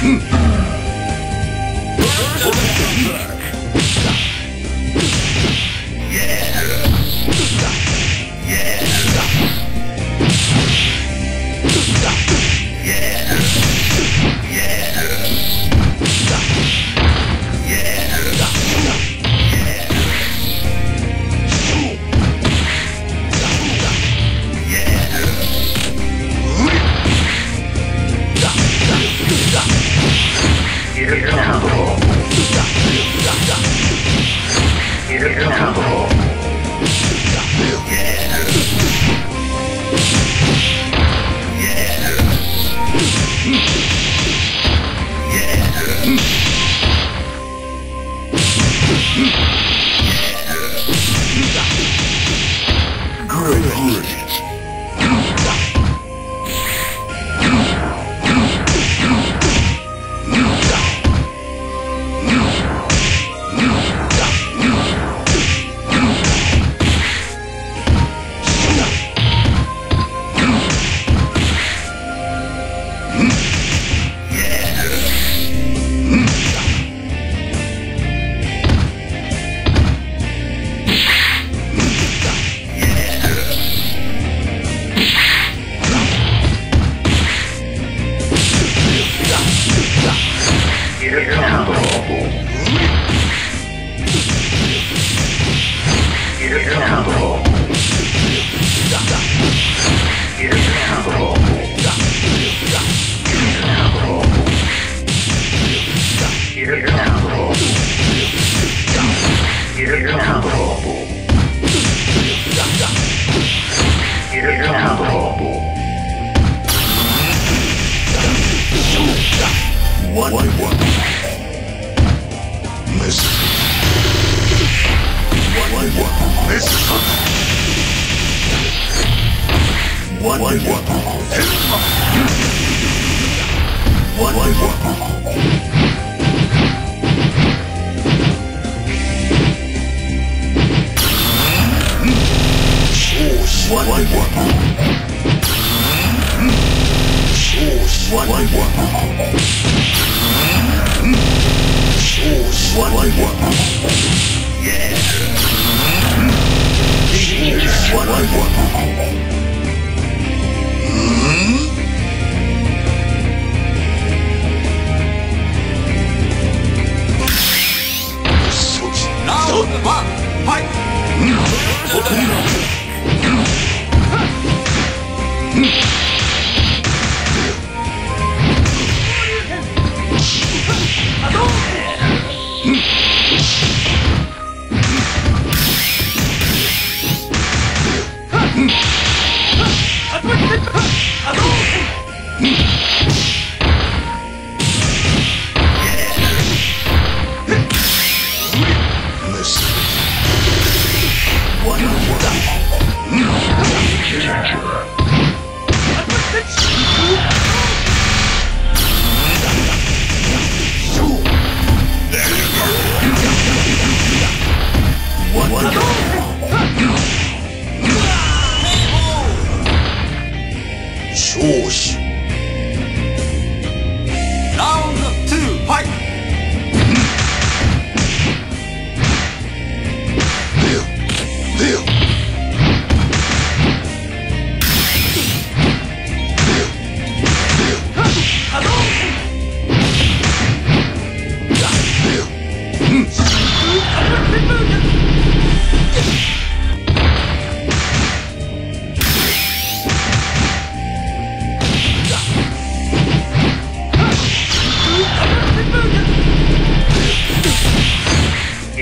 Here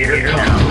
it comes.